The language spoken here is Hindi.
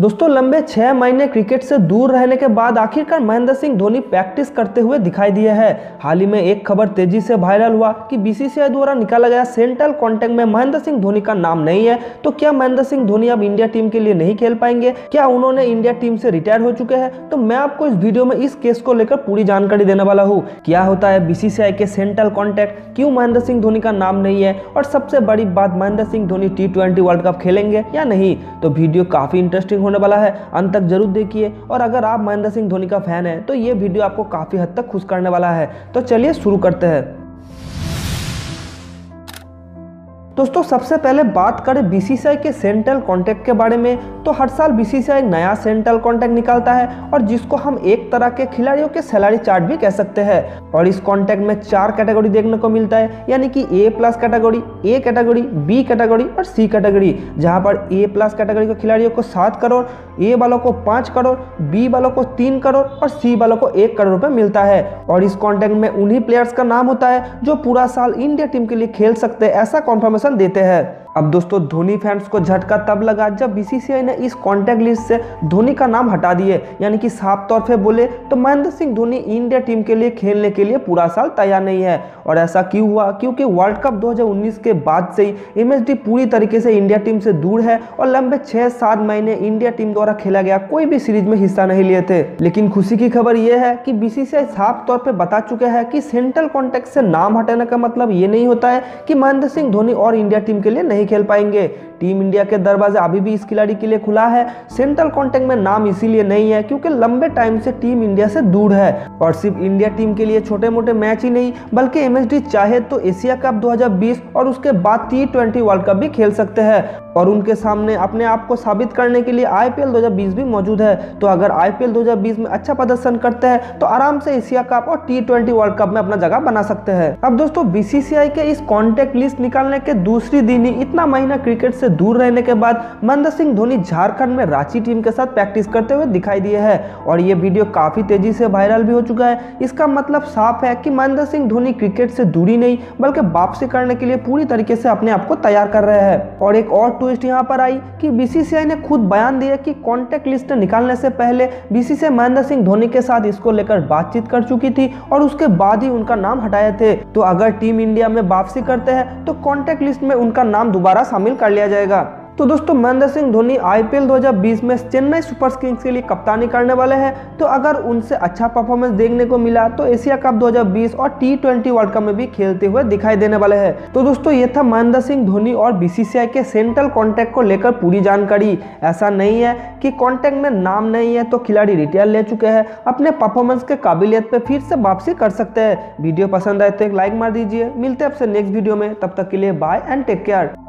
दोस्तों लंबे 6 महीने क्रिकेट से दूर रहने के बाद आखिरकार महेंद्र सिंह धोनी प्रैक्टिस करते हुए दिखाई दिए हैं। हाल ही में एक खबर तेजी से वायरल हुआ कि बीसीसीआई द्वारा निकाला गया सेंट्रल कॉन्ट्रैक्ट में महेंद्र सिंह धोनी का नाम नहीं है, तो क्या महेंद्र सिंह धोनी अब इंडिया टीम के लिए नहीं खेल पाएंगे? क्या उन्होंने इंडिया टीम से रिटायर हो चुके हैं? तो मैं आपको इस वीडियो में इस केस को लेकर पूरी जानकारी देने वाला हूँ। क्या होता है बीसीसीआई के सेंट्रल कॉन्ट्रैक्ट, क्यों महेंद्र सिंह धोनी का नाम नहीं है, और सबसे बड़ी बात महेंद्र सिंह धोनी टी20 वर्ल्ड कप खेलेंगे या नहीं। तो वीडियो काफी इंटरेस्टिंग होने वाला है, अंत तक जरूर देखिए। और अगर आप महेंद्र सिंह धोनी का फैन हैं तो ये वीडियो आपको काफी हद तक खुश करने वाला है। तो चलिए शुरू करते हैं। दोस्तों सबसे पहले बात करें बीसीसीआई के सेंट्रल कॉन्ट्रैक्ट के बारे में, तो हर साल बीसीसीआई नया सेंट्रल कॉन्ट्रैक्ट निकालता है और जिसको हम एक तरह के खिलाड़ियों के सैलरी चार्ट भी कह सकते हैं। और इस कॉन्ट्रैक्ट में 4 कैटेगरी देखने को मिलता है, यानी कि A+ category, A category, B category और C कैटेगरी, जहाँ पर A+ कैटेगरी के खिलाड़ियों को 7 करोड़, A वालों को 5 करोड़, B वालों को 3 करोड़ और C वालों को 1 करोड़ रुपये मिलता है। और इस कॉन्ट्रैक्ट में उन्हीं प्लेयर्स का नाम होता है जो पूरा साल इंडिया टीम के लिए खेल सकते हैं, ऐसा कॉन्फर्मेशन देते हैं। अब दोस्तों धोनी फैंस को झटका तब लगा जब बीसीसीआई ने इस कॉन्ट्रैक्ट लिस्ट से धोनी का नाम हटा दिए, यानी कि साफ तौर पे बोले तो महेंद्र सिंह धोनी इंडिया टीम के लिए खेलने के लिए पूरा साल तैयार नहीं है। और ऐसा क्यों हुआ? क्योंकि वर्ल्ड कप 2019 के बाद से ही MSD पूरी तरीके से इंडिया टीम से दूर है और लंबे 6-7 महीने इंडिया टीम द्वारा खेला गया कोई भी सीरीज में हिस्सा नहीं लिए थे। लेकिन खुशी की खबर यह है कि बीसीसीआई साफ तौर पर बता चुके हैं कि सेंट्रल कॉन्ट्रैक्ट से नाम हटाने का मतलब ये नहीं होता है कि महेंद्र सिंह धोनी और इंडिया टीम के लिए नहीं खेल पाएंगे। टीम इंडिया के दरवाजे अभी भी इस खिलाड़ी के लिए खुला है। सेंट्रल कॉन्ट्रैक्ट में नाम इसीलिए नहीं है क्योंकि लंबे टाइम से टीम इंडिया से दूर है। और सिर्फ इंडिया टीम के लिए छोटे मोटे मैच ही नहीं बल्कि MSD चाहे तो एशिया कप 2020 और उसके बाद T20 वर्ल्ड कप भी खेल सकते हैं। और उनके सामने अपने आप को साबित करने के लिए IPL 2020 भी मौजूद है। तो अगर IPL 2020 में अच्छा प्रदर्शन करते हैं तो आराम से एशिया कप और T20 वर्ल्ड कप में अपना जगह बना सकते हैं। अब दोस्तों बीसीसीआई के इस कॉन्ट्रैक्ट लिस्ट निकालने के दूसरे दिन ही इतना महीना क्रिकेट से दूर रहने के बाद महेंद्र सिंह धोनी झारखंड में रांची टीम के साथ प्रैक्टिस करते हुए दिखाई दिए हैं। और ये वीडियो काफी तेजी से वायरल भी हो चुका है। इसका मतलब साफ है कि महेंद्र सिंह धोनी क्रिकेट से दूरी नहीं बल्कि वापसी करने के लिए पूरी तरीके से अपने आप को तैयार कर रहे हैं। और एक और ट्विस्ट यहाँ पर आई कि बीसीसीआई ने खुद बयान दिया कि कॉन्ट्रैक्ट लिस्ट निकालने से पहले बीसीसीआई महेंद्र सिंह धोनी के साथ इसको लेकर बातचीत कर चुकी थी और उसके बाद ही उनका नाम हटाए थे। तो अगर टीम इंडिया में वापसी करते हैं तो कॉन्ट्रैक्ट लिस्ट में उनका नाम दोबारा शामिल कर लिया जाएगा। तो दोस्तों महेंद्र सिंह धोनी IPL 2020 में चेन्नई सुपर किंग्स के लिए कप्तानी करने वाले हैं। तो अगर उनसे अच्छा परफॉर्मेंस देखने को मिला तो एशिया कप 2020 और T20 वर्ल्ड कप में भी खेलते हुए दिखाई देने वाले हैं। तो दोस्तों ये था महेंद्र सिंह धोनी और बीसीसीआई के सेंट्रल कॉन्ट्रैक्ट को लेकर पूरी जानकारी। ऐसा नहीं है कि कॉन्ट्रैक्ट में नाम नहीं है तो खिलाड़ी रिटायर ले चुके हैं, अपने परफॉर्मेंस के काबिलियत पर फिर से वापसी कर सकते हैं। वीडियो पसंद आए तो एक लाइक मार दीजिए। मिलते हैं आपसे नेक्स्ट वीडियो में, तब तक के लिए बाय एंड टेक केयर।